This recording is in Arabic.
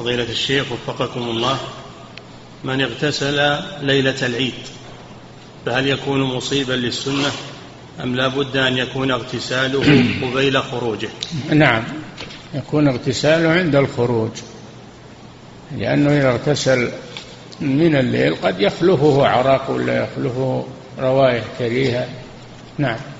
فضيلة الشيخ وفقكم الله، من اغتسل ليلة العيد فهل يكون مصيبا للسنة أم لا بد أن يكون اغتساله قبيل خروجه؟ نعم، يكون اغتساله عند الخروج، لأنه إذا اغتسل من الليل قد يخلفه عرق ولا يخلفه روايح كريهة. نعم.